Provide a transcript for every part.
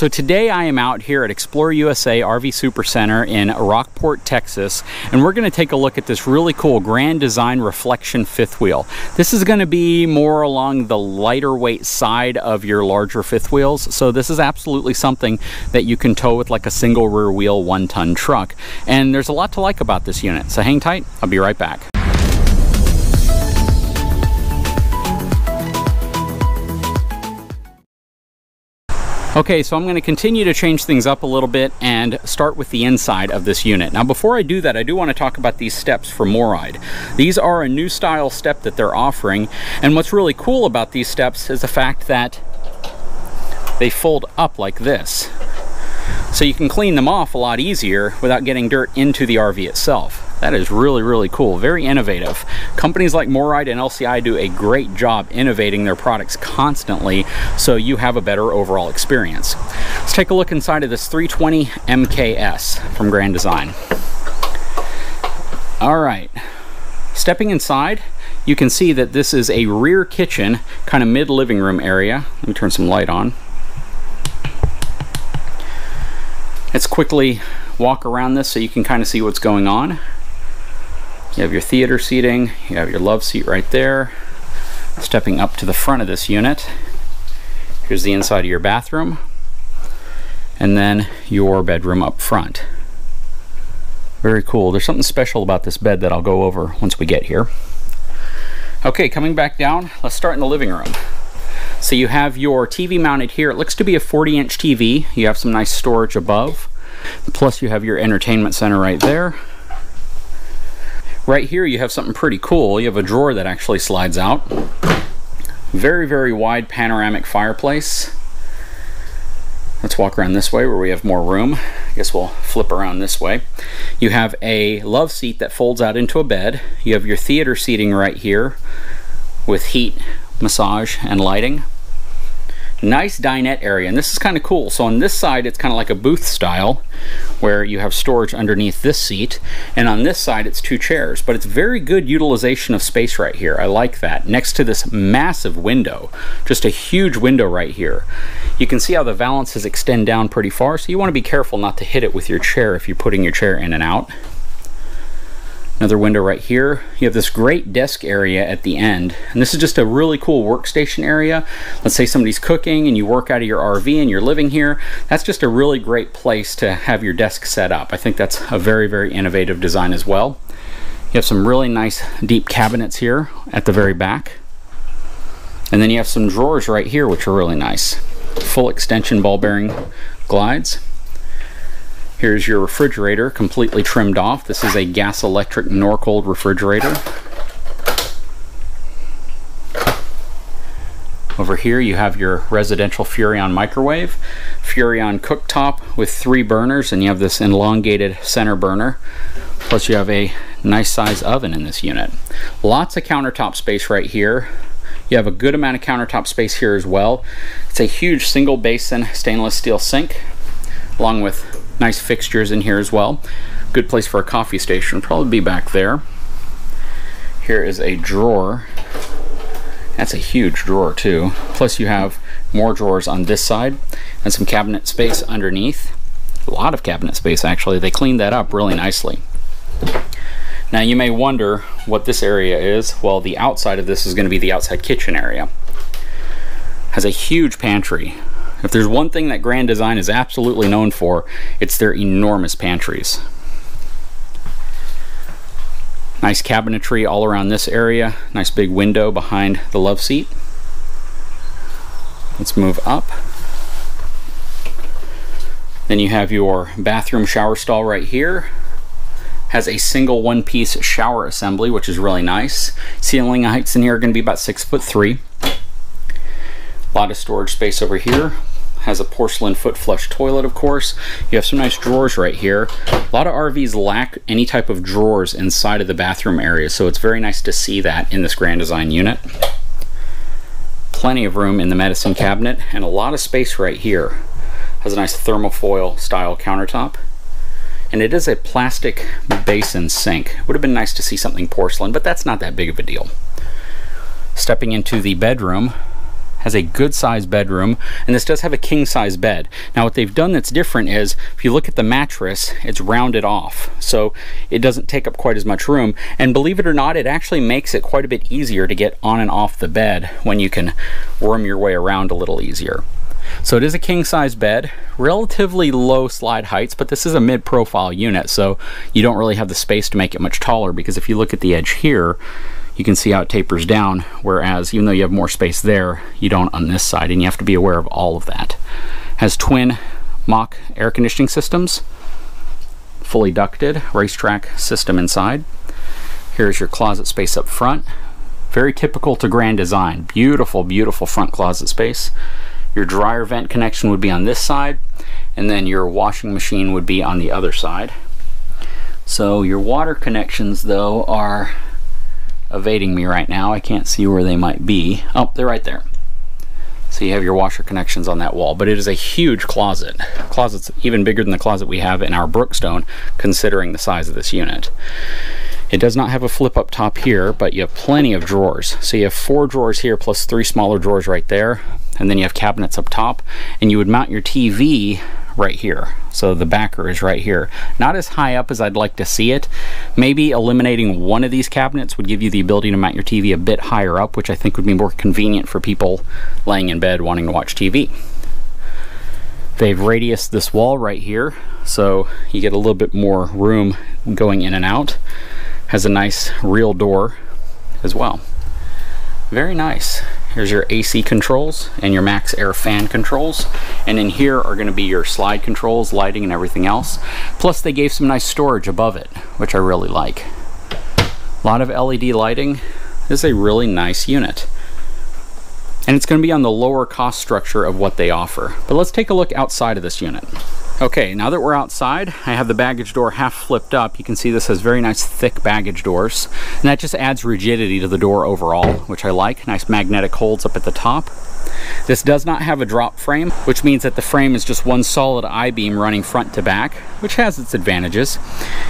So today I am out here at Explore USA RV Super Center in Rockport, Texas, and we're going to take a look at this really cool Grand Design Reflection fifth wheel. This is going to be more along the lighter weight side of your larger fifth wheels, so this is absolutely something that you can tow with like a single rear wheel 1-ton truck, and there's a lot to like about this unit, so hang tight, I'll be right back. Okay, so I'm going to continue to change things up a little bit and start with the inside of this unit. Now, before I do that, I do want to talk about these steps from Morryde. These are a new style step that they're offering, and what's really cool about these steps is the fact that they fold up like this. So you can clean them off a lot easier without getting dirt into the RV itself. That is really, really cool. Very innovative. Companies like Morryde and LCI do a great job innovating their products constantly so you have a better overall experience. Let's take a look inside of this 320MKS from Grand Design. All right, stepping inside, you can see that this is a rear kitchen, kind of mid-living room area. Let me turn some light on. Let's quickly walk around this so you can kind of see what's going on. You have your theater seating, you have your love seat right there. Stepping up to the front of this unit, here's the inside of your bathroom, and then your bedroom up front. Very cool. There's something special about this bed that I'll go over once we get here. Okay, coming back down, let's start in the living room. So you have your TV mounted here. It looks to be a 40-inch TV. You have some nice storage above. Plus you have your entertainment center right there. Right here you have something pretty cool. You have a drawer that actually slides out. Very, very wide panoramic fireplace. Let's walk around this way where we have more room. I guess we'll flip around this way. You have a love seat that folds out into a bed. You have your theater seating right here with heat, massage, and lighting. Nice dinette area, and this is kind of cool. So on this side, it's kind of like a booth style where you have storage underneath this seat, and on this side it's two chairs, but it's very good utilization of space right here. I like that. Next to this massive window, just a huge window right here. You can see how the valances extend down pretty far, so you want to be careful not to hit it with your chair if you're putting your chair in and out. Another window right here. You have this great desk area at the end, and this is just a really cool workstation area. Let's say somebody's cooking and you work out of your RV and you're living here. That's just a really great place to have your desk set up. I think that's a very, very innovative design as well. You have some really nice deep cabinets here at the very back. And then you have some drawers right here, which are really nice. Full extension ball bearing glides. Here's your refrigerator, completely trimmed off. This is a gas electric Norcold refrigerator. Over here you have your residential Furrion microwave, Furrion cooktop with 3 burners, and you have this elongated center burner. Plus you have a nice size oven in this unit. Lots of countertop space right here. You have a good amount of countertop space here as well. It's a huge single basin stainless steel sink, along with nice fixtures in here as well. Good place for a coffee station, probably be back there. Here is a drawer. That's a huge drawer too. Plus you have more drawers on this side and some cabinet space underneath. A lot of cabinet space actually. They cleaned that up really nicely. Now you may wonder what this area is. Well, the outside of this is going to be the outside kitchen area. Has a huge pantry. If there's one thing that Grand Design is absolutely known for, it's their enormous pantries. Nice cabinetry all around this area. Nice big window behind the love seat. Let's move up. Then you have your bathroom shower stall right here. Has a single one-piece shower assembly, which is really nice. Ceiling heights in here are going to be about 6'3". A lot of storage space over here. Has a porcelain foot flush toilet, of course. You have some nice drawers right here. A lot of RVs lack any type of drawers inside of the bathroom area, so it's very nice to see that in this Grand Design unit. Plenty of room in the medicine cabinet and a lot of space right here. Has a nice thermofoil style countertop. And it is a plastic basin sink. Would have been nice to see something porcelain, but that's not that big of a deal. Stepping into the bedroom, has a good size bedroom, and this does have a king size bed. Now what they've done that's different is, if you look at the mattress, it's rounded off, so it doesn't take up quite as much room. And believe it or not, it actually makes it quite a bit easier to get on and off the bed when you can worm your way around a little easier. So it is a king size bed, relatively low slide heights, but this is a mid profile unit, so you don't really have the space to make it much taller, because if you look at the edge here, you can see how it tapers down, whereas even though you have more space there, you don't on this side, and you have to be aware of all of that. Has twin mock air conditioning systems, fully ducted racetrack system inside. Here's your closet space up front, very typical to Grand Design. Beautiful, beautiful front closet space. Your dryer vent connection would be on this side, and then your washing machine would be on the other side. So your water connections, though, are evading me right now. I can't see where they might be. Oh, they're right there. So you have your washer connections on that wall, but it is a huge closet. Closet's even bigger than the closet we have in our Brookstone, considering the size of this unit. It does not have a flip up top here, but you have plenty of drawers. So you have 4 drawers here plus 3 smaller drawers right there, and then you have cabinets up top, and you would mount your TV right here. So the backer is right here. Not as high up as I'd like to see it. Maybe eliminating one of these cabinets would give you the ability to mount your TV a bit higher up, which I think would be more convenient for people laying in bed wanting to watch TV. They've radiused this wall right here, so you get a little bit more room going in and out. Has a nice real door as well. Very nice. Here's your AC controls and your max air fan controls, and in here are going to be your slide controls, lighting, and everything else. Plus they gave some nice storage above it, which I really like. A lot of LED lighting. This is a really nice unit, and it's going to be on the lower cost structure of what they offer. But let's take a look outside of this unit. Okay, now that we're outside, I have the baggage door half flipped up. You can see this has very nice thick baggage doors, and that just adds rigidity to the door overall, which I like. Nice magnetic holds up at the top. This does not have a drop frame, which means that the frame is just one solid I-beam running front to back, which has its advantages.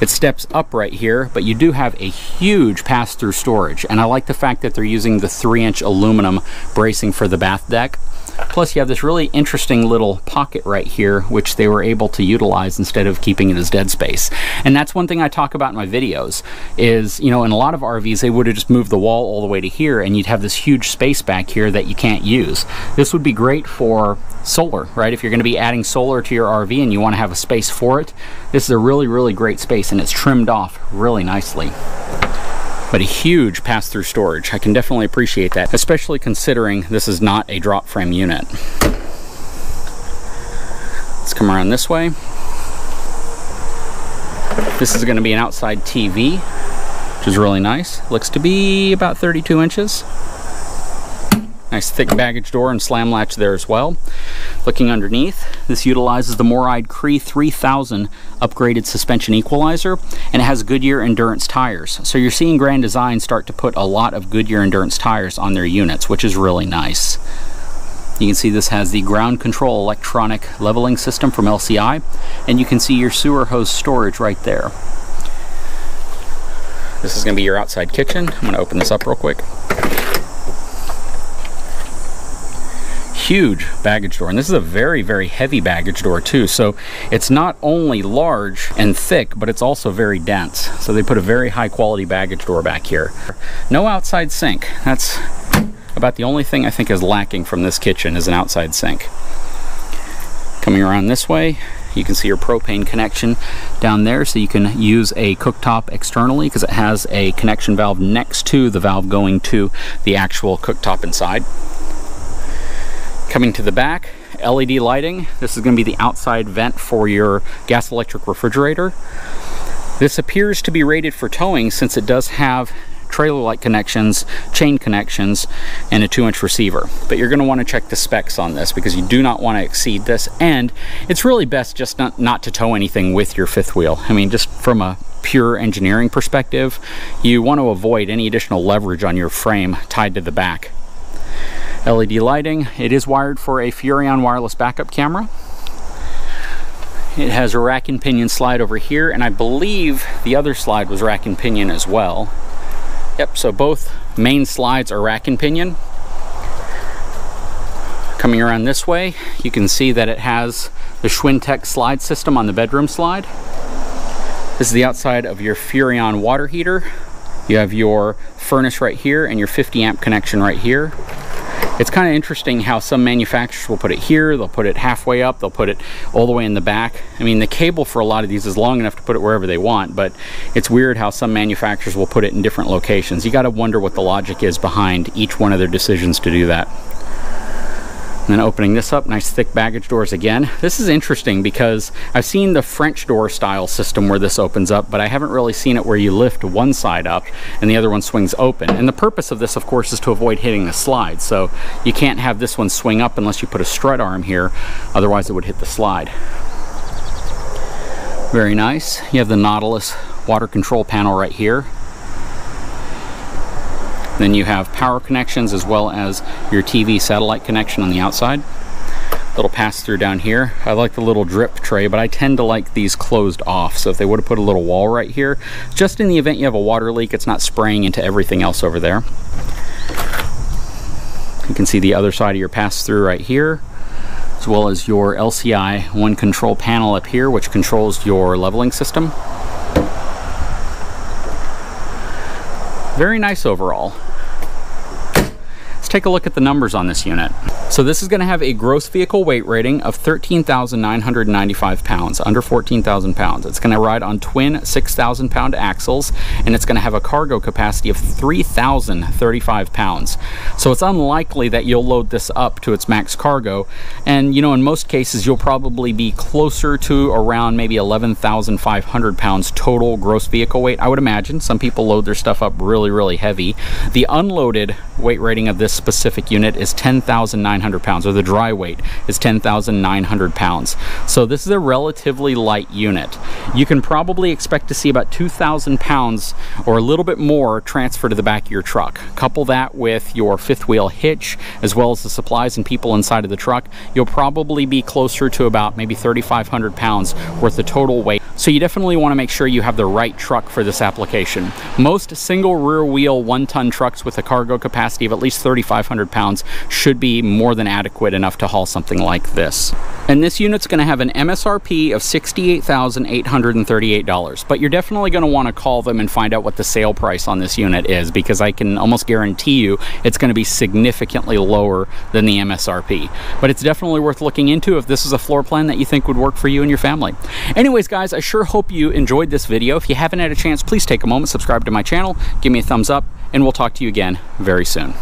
It steps up right here, but you do have a huge pass-through storage, and I like the fact that they're using the 3-inch aluminum bracing for the bath deck. Plus you have this really interesting little pocket right here, which they were able to utilize instead of keeping it as dead space. And that's one thing I talk about in my videos is, you know, in a lot of RVs, they would have just moved the wall all the way to here, and you'd have this huge space back here that you can't use. This would be great for solar, right? If you're going to be adding solar to your RV and you want to have a space for it, this is a really, really great space, and it's trimmed off really nicely. But a huge pass-through storage. I can definitely appreciate that, especially considering this is not a drop frame unit. Let's come around this way. This is going to be an outside TV, which is really nice. Looks to be about 32 inches. Nice thick baggage door and slam latch there as well. Looking underneath, this utilizes the Morryde Cree 3000 upgraded suspension equalizer, and it has Goodyear Endurance tires. So you're seeing Grand Design start to put a lot of Goodyear Endurance tires on their units, which is really nice. You can see this has the Ground Control Electronic Leveling System from LCI, and you can see your sewer hose storage right there. This is going to be your outside kitchen. I'm going to open this up real quick. Huge baggage door, and this is a very, very heavy baggage door too, so it's not only large and thick, but it's also very dense. So they put a very high quality baggage door back here. No outside sink. That's about the only thing I think is lacking from this kitchen is an outside sink. Coming around this way, you can see your propane connection down there, so you can use a cooktop externally because it has a connection valve next to the valve going to the actual cooktop inside. Coming to the back, LED lighting. This is going to be the outside vent for your gas electric refrigerator. This appears to be rated for towing since it does have trailer light connections, chain connections, and a 2-inch receiver. But you're going to want to check the specs on this because you do not want to exceed this, and it's really best just not to tow anything with your fifth wheel. I mean, just from a pure engineering perspective, you want to avoid any additional leverage on your frame tied to the back. LED lighting. It is wired for a Furrion wireless backup camera. It has a rack and pinion slide over here, and I believe the other slide was rack and pinion as well. Yep, so both main slides are rack and pinion. Coming around this way, you can see that it has the Schwintek slide system on the bedroom slide. This is the outside of your Furrion water heater. You have your furnace right here and your 50 amp connection right here. It's kind of interesting how some manufacturers will put it here, they'll put it halfway up, they'll put it all the way in the back. I mean, the cable for a lot of these is long enough to put it wherever they want, but it's weird how some manufacturers will put it in different locations. You got to wonder what the logic is behind each one of their decisions to do that. And then opening this up, nice thick baggage doors again. This is interesting because I've seen the French door style system where this opens up, but I haven't really seen it where you lift one side up and the other one swings open. And the purpose of this, of course, is to avoid hitting the slide. So you can't have this one swing up unless you put a strut arm here, otherwise it would hit the slide. Very nice. You have the Nautilus water control panel right here. Then you have power connections as well as your TV satellite connection on the outside. Little pass-through down here. I like the little drip tray, but I tend to like these closed off. So if they would have put a little wall right here, just in the event you have a water leak, it's not spraying into everything else over there. You can see the other side of your pass-through right here, as well as your LCI one control panel up here, which controls your leveling system. Very nice overall. Let's take a look at the numbers on this unit. So this is going to have a gross vehicle weight rating of 13,995 pounds, under 14,000 pounds. It's going to ride on twin 6,000 pound axles, and it's going to have a cargo capacity of 3,035 pounds. So it's unlikely that you'll load this up to its max cargo. And, you know, in most cases, you'll probably be closer to around maybe 11,500 pounds total gross vehicle weight, I would imagine. Some people load their stuff up really, really heavy. The unloaded weight rating of this specific unit is 10,900 pounds, or the dry weight is 10,900 pounds. So this is a relatively light unit. You can probably expect to see about 2,000 pounds or a little bit more transfer to the back of your truck. Couple that with your fifth wheel hitch as well as the supplies and people inside of the truck, you'll probably be closer to about maybe 3,500 pounds worth of total weight. So you definitely want to make sure you have the right truck for this application. Most single rear wheel 1-ton trucks with a cargo capacity of at least 3,500 pounds should be more than adequate enough to haul something like this. And this unit's going to have an MSRP of $68,838, but you're definitely going to want to call them and find out what the sale price on this unit is, because I can almost guarantee you it's going to be significantly lower than the MSRP. But it's definitely worth looking into if this is a floor plan that you think would work for you and your family. Anyways, guys, I sure hope you enjoyed this video. If you haven't had a chance, please take a moment, subscribe to my channel, give me a thumbs up, and we'll talk to you again very soon.